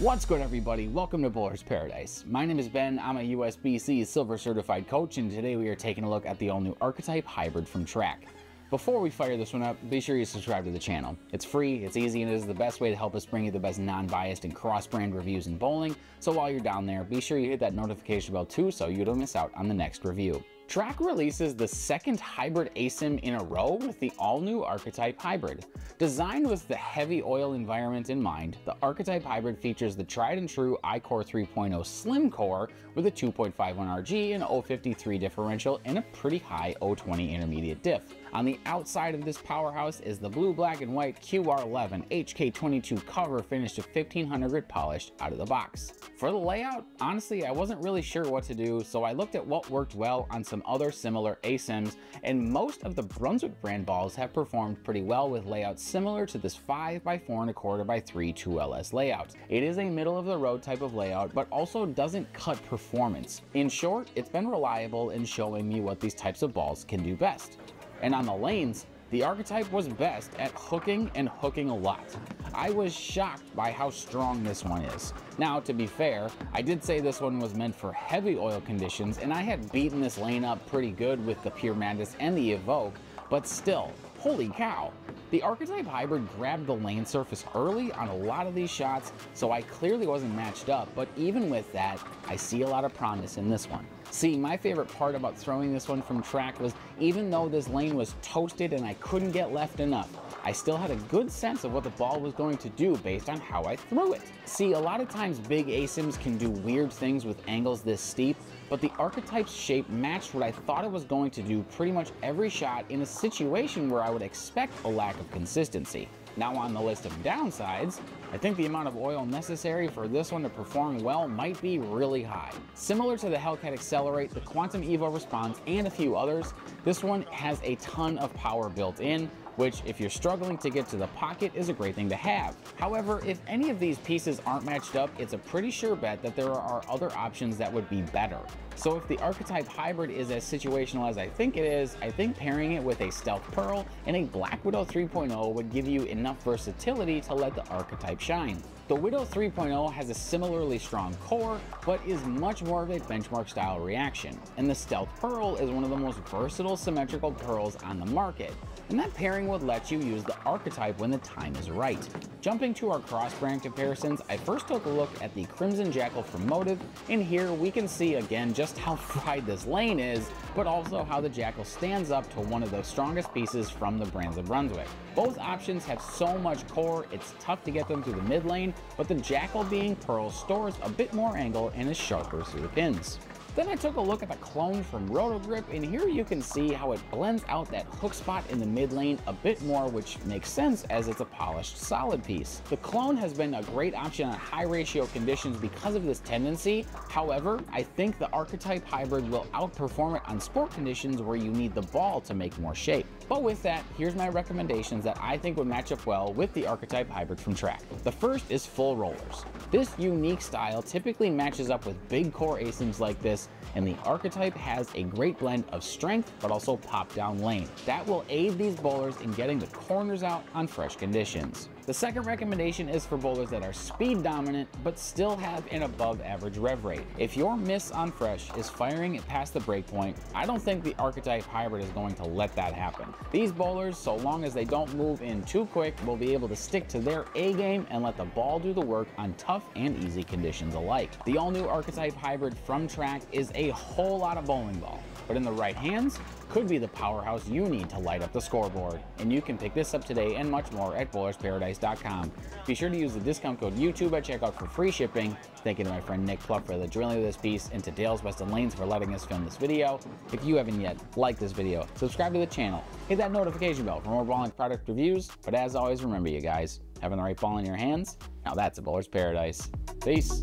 What's good, everybody? Welcome to Bowlers Paradise. My name is Ben, I'm a USBC Silver Certified Coach, and today we are taking a look at the all-new Archetype Hybrid from Track. Before we fire this one up, be sure you subscribe to the channel. It's free, it's easy, and it is the best way to help us bring you the best non-biased and cross-brand reviews in bowling, so while you're down there, be sure you hit that notification bell too so you don't miss out on the next review. Track releases the second hybrid ASIM in a row with the all-new Archetype Hybrid. Designed with the heavy oil environment in mind, the Archetype Hybrid features the tried and true iCore 3.0 slim core with a 2.51 RG and 053 differential and a pretty high 020 intermediate diff. On the outside of this powerhouse is the blue, black, and white QR11 HK22 cover finished to 1500 grit polished out of the box. For the layout, honestly, I wasn't really sure what to do, so I looked at what worked well on some other similar ASIMs, and most of the Brunswick brand balls have performed pretty well with layouts similar to this 5x4.25x3 2LS layout. It is a middle of the road type of layout, but also doesn't cut performance. In short, it's been reliable in showing me what these types of balls can do best. And on the lanes, the Archetype was best at hooking and hooking a lot. I was shocked by how strong this one is. Now, to be fair, I did say this one was meant for heavy oil conditions, and I had beaten this lane up pretty good with the Pure Madness and the Evoke, but still, holy cow. The Archetype Hybrid grabbed the lane surface early on a lot of these shots, so I clearly wasn't matched up, but even with that, I see a lot of promise in this one. See, my favorite part about throwing this one from Track was even though this lane was toasted and I couldn't get left enough, I still had a good sense of what the ball was going to do based on how I threw it. See, a lot of times big ASIMs can do weird things with angles this steep, but the Archetype's shape matched what I thought it was going to do pretty much every shot in a situation where I would expect a lack of consistency. Now, on the list of downsides, I think the amount of oil necessary for this one to perform well might be really high. Similar to the Hellcat XLR8, the Quantum Evo Response, and a few others, this one has a ton of power built in, which if you're struggling to get to the pocket is a great thing to have. However, if any of these pieces aren't matched up, it's a pretty sure bet that there are other options that would be better. So if the Archetype Hybrid is as situational as I think it is, I think pairing it with a Stealth Pearl and a Black Widow 3.0 would give you enough versatility to let the Archetype shine. The Widow 3.0 has a similarly strong core, but is much more of a benchmark style reaction. And the Stealth Pearl is one of the most versatile symmetrical pearls on the market. And that pairing would let you use the Archetype when the time is right. Jumping to our cross-brand comparisons, I first took a look at the Crimson Jackal from Motive, and here we can see again just how fried this lane is, but also how the Jackal stands up to one of the strongest pieces from the brands of Brunswick. Both options have so much core, it's tough to get them through the mid lane, but the Jackal being Pearl stores a bit more angle and is sharper through the pins. Then I took a look at the Clone from Roto Grip, and here you can see how it blends out that hook spot in the mid lane a bit more, which makes sense as it's a polished solid piece. The Clone has been a great option on high ratio conditions because of this tendency. However, I think the Archetype Hybrid will outperform it on sport conditions where you need the ball to make more shape. But with that, here's my recommendations that I think would match up well with the Archetype Hybrid from Track. The first is full rollers. This unique style typically matches up with big core ASIMs like this, and the Archetype has a great blend of strength but also pop down lane. That will aid these bowlers in getting the corners out on fresh conditions. The second recommendation is for bowlers that are speed dominant but still have an above average rev rate. If your miss on fresh is firing it past the breakpoint, I don't think the Archetype Hybrid is going to let that happen. These bowlers, so long as they don't move in too quick, will be able to stick to their A game and let the ball do the work on tough and easy conditions alike. The all new Archetype Hybrid from Track is a whole lot of bowling ball, but in the right hands, could be the powerhouse you need to light up the scoreboard. And you can pick this up today and much more at bowlersparadise.com. Be sure to use the discount code YouTube at checkout for free shipping. Thank you to my friend Nick Pluck for the drilling of this piece, and to Dale's Weston Lanes for letting us film this video. If you haven't yet, like this video, subscribe to the channel, hit that notification bell for more bowling product reviews. But as always, remember you guys, having the right ball in your hands, now that's a Bowler's Paradise. Peace.